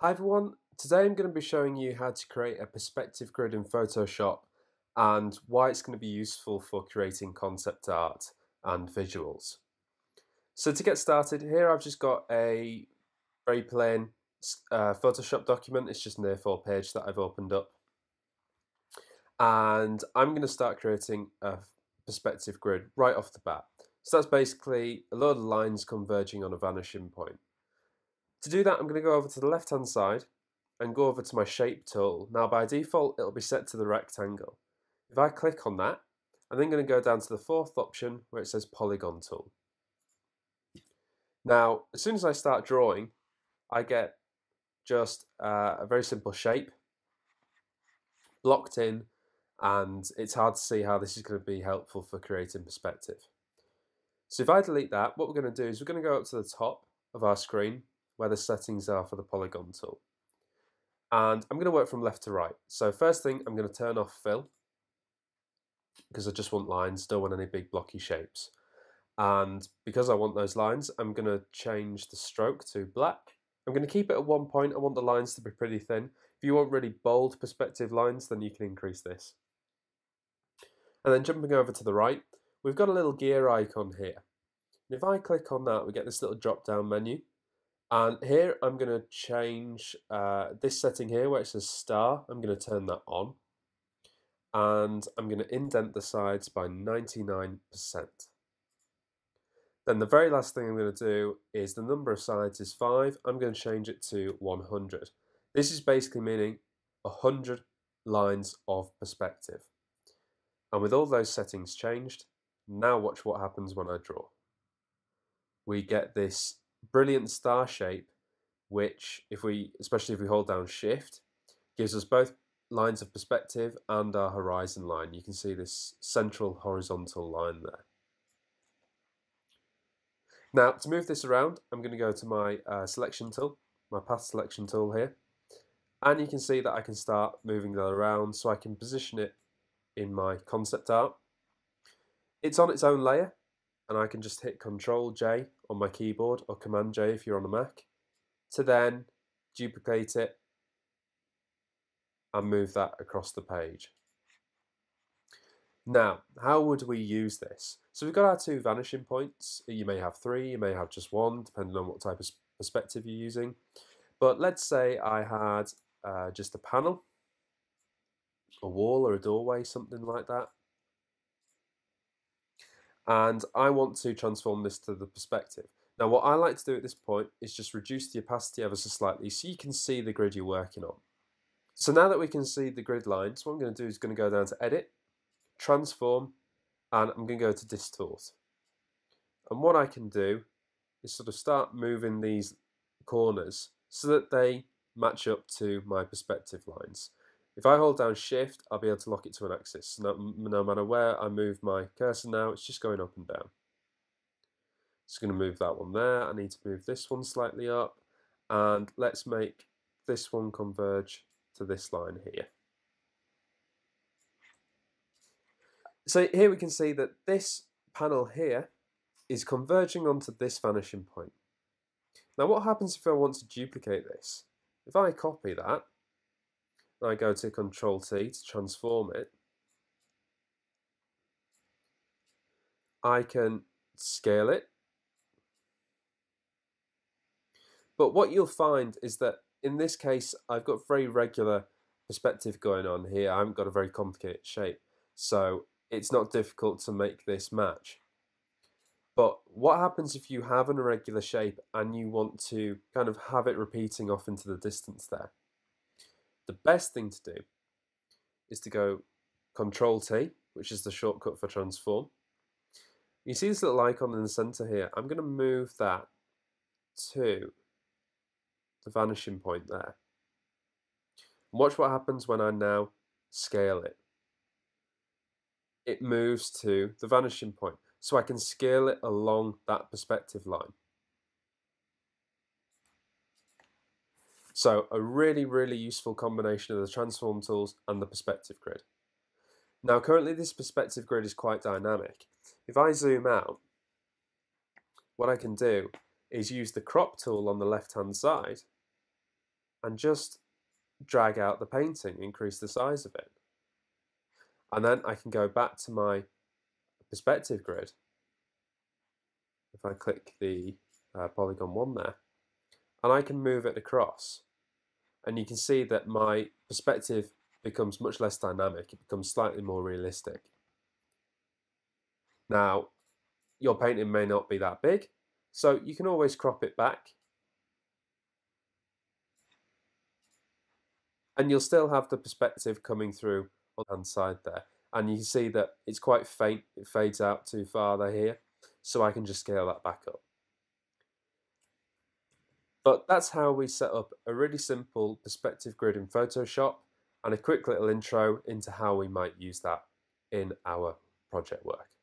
Hi everyone, today I'm going to be showing you how to create a perspective grid in Photoshop and why it's going to be useful for creating concept art and visuals. So to get started, here I've just got a very plain Photoshop document. It's just an A4 page that I've opened up. And I'm going to start creating a perspective grid right off the bat. So that's basically a load of lines converging on a vanishing point. To do that, I'm going to go over to the left hand side and go over to my shape tool. Now by default it'll be set to the rectangle. If I click on that, I'm then going to go down to the fourth option where it says polygon tool. Now as soon as I start drawing, I get just a very simple shape locked in, and it's hard to see how this is going to be helpful for creating perspective. So if I delete that, what we're going to do is we're going to go up to the top of our screen where the settings are for the polygon tool. And I'm going to work from left to right. So first thing, I'm going to turn off fill because I just want lines, don't want any big blocky shapes. And because I want those lines, I'm going to change the stroke to black. I'm going to keep it at 1 point. I want the lines to be pretty thin. If you want really bold perspective lines, then you can increase this. And then jumping over to the right, we've got a little gear icon here. And if I click on that, we get this little drop down menu. And here I'm going to change this setting here where it says star. I'm going to turn that on. And I'm going to indent the sides by 99%. Then the very last thing I'm going to do is the number of sides is 5. I'm going to change it to 100. This is basically meaning 100 lines of perspective. And with all those settings changed, now watch what happens when I draw. We get this brilliant star shape, which especially if we hold down shift, gives us both lines of perspective and our horizon line. You can see this central horizontal line there. Now to move this around, I'm going to go to my selection tool, my path selection tool here, and you can see that I can start moving that around so I can position it in my concept art. It's on its own layer, and I can just hit Ctrl-J on my keyboard, or Command-J if you're on a Mac, to then duplicate it and move that across the page. Now, how would we use this? So we've got our two vanishing points. You may have three, you may have just one, depending on what type of perspective you're using. But let's say I had just a panel, a wall or a doorway, something like that. And I want to transform this to the perspective. Now what I like to do at this point is just reduce the opacity ever so slightly so you can see the grid you're working on. So now that we can see the grid lines, what I'm going to do is going to go down to Edit, Transform, and I'm going to go to Distort. And what I can do is sort of start moving these corners so that they match up to my perspective lines. If I hold down shift, I'll be able to lock it to an axis. No matter where I move my cursor now, it's just going up and down. It's going to move that one there. I need to move this one slightly up. And let's make this one converge to this line here. So here we can see that this panel here is converging onto this vanishing point. Now what happens if I want to duplicate this? If I copy that, I go to Ctrl-T to transform it, I can scale it. But what you'll find is that in this case, I've got very regular perspective going on here. I haven't got a very complicated shape, so it's not difficult to make this match. But what happens if you have an irregular shape and you want to kind of have it repeating off into the distance there? The best thing to do is to go Ctrl-T, which is the shortcut for transform. You see this little icon in the center here. I'm going to move that to the vanishing point there. And watch what happens when I now scale it. It moves to the vanishing point, so I can scale it along that perspective line. So a really, really useful combination of the transform tools and the perspective grid. Now currently this perspective grid is quite dynamic. If I zoom out, what I can do is use the crop tool on the left hand side and just drag out the painting, increase the size of it. And then I can go back to my perspective grid. If I click the polygon one there, and I can move it across, and you can see that my perspective becomes much less dynamic, it becomes slightly more realistic. Now, your painting may not be that big, so you can always crop it back, and you'll still have the perspective coming through on the hand side there, and you can see that it's quite faint, it fades out too far there here, so I can just scale that back up. But that's how we set up a really simple perspective grid in Photoshop, and a quick little intro into how we might use that in our project work.